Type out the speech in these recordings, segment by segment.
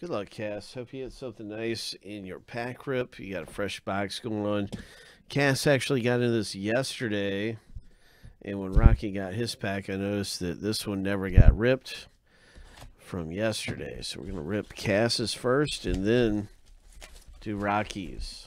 Good luck, Cass. Hope you get something nice in your pack rip. You got a fresh box going on. Cass actually got into this yesterday, and when Rocky got his pack, I noticed that this one never got ripped from yesterday. So we're going to rip Cass's first and then do Rocky's.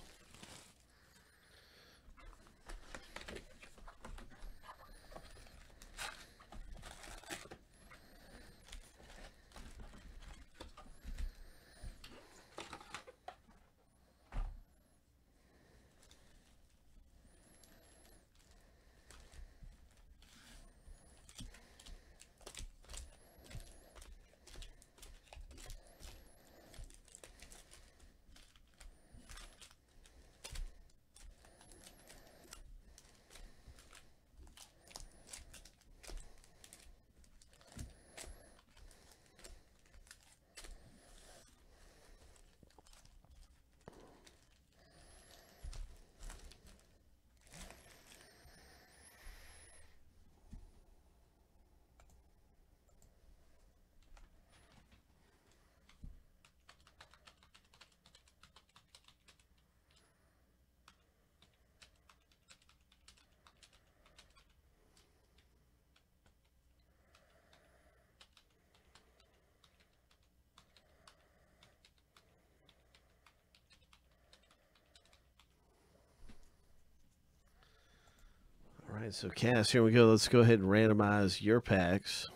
So Cass, here we go. Let's go ahead and randomize your packs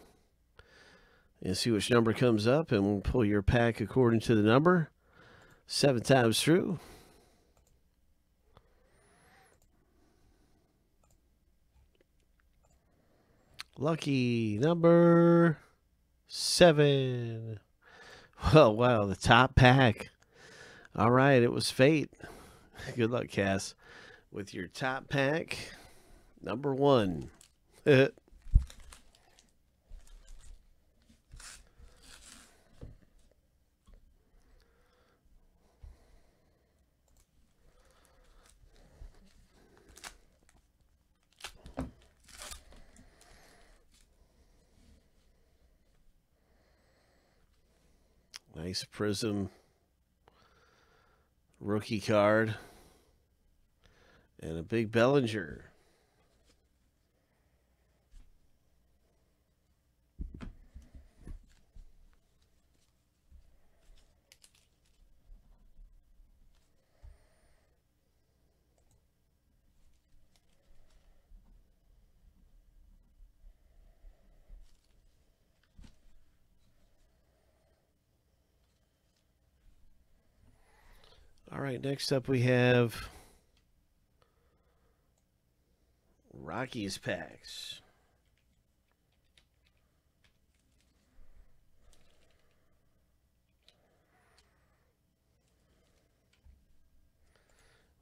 and see which number comes up, and we'll pull your pack according to the number 7 times through. Lucky number 7. Oh, wow, the top pack. All right, it was fate. Good luck, Cass, with your top pack. Number 1. Nice prism rookie card and a big Bellinger. All right, next up we have Rocky's packs.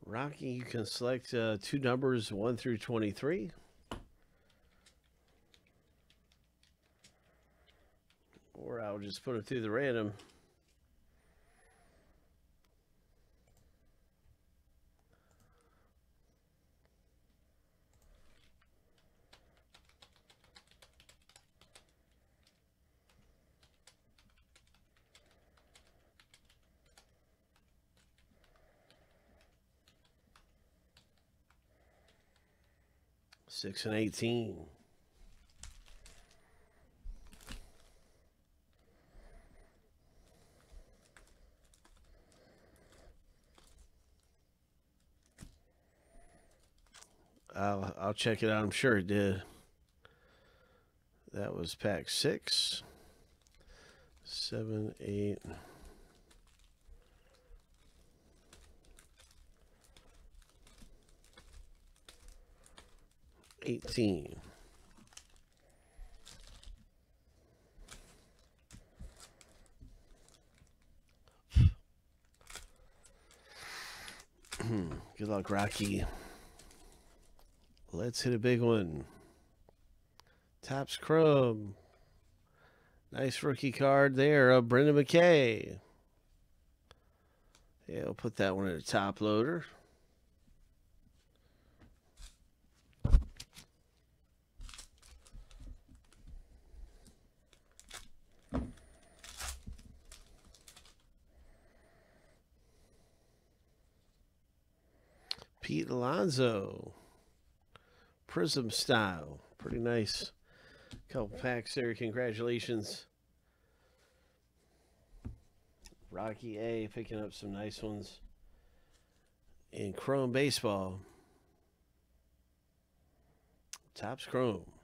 Rocky, you can select 2 numbers, 1 through 23. Or I'll just put them through the random. Six and 18. I'll check it out. I'm sure it did. That was pack 6, 7, 8. Good luck, Rocky. Let's hit a big one. Topps Chrome. Nice rookie card there of Brenda McKay. Yeah, we'll put that one in a top loader. Pete Alonso, Prism style. Pretty nice. Couple packs there. Congratulations. Rocky A picking up some nice ones in Chrome Baseball. Topps Chrome.